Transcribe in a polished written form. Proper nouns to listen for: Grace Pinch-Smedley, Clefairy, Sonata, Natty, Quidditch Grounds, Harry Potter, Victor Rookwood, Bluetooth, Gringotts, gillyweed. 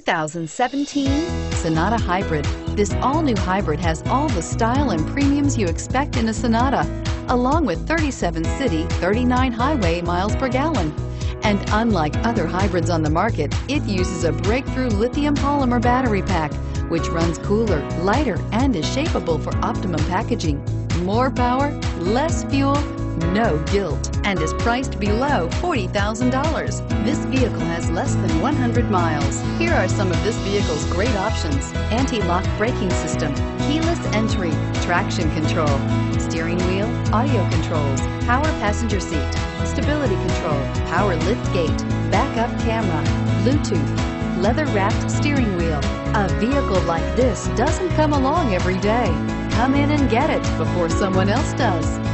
2017 Sonata Hybrid. This all-new hybrid has all the style and premiums you expect in a Sonata, along with 37 city, 39 highway miles per gallon. And unlike other hybrids on the market, it uses a breakthrough lithium polymer battery pack, which runs cooler, lighter, and is shapeable for optimum packaging. More power, less fuel, no guilt, and is priced below $40,000. This vehicle has less than 100 miles. Here are some of this vehicle's great options: anti-lock braking system, keyless entry, traction control, steering wheel audio controls, power passenger seat, stability control, power lift gate, backup camera, Bluetooth, leather-wrapped steering wheel. A vehicle like this doesn't come along every day. Come in and get it before someone else does.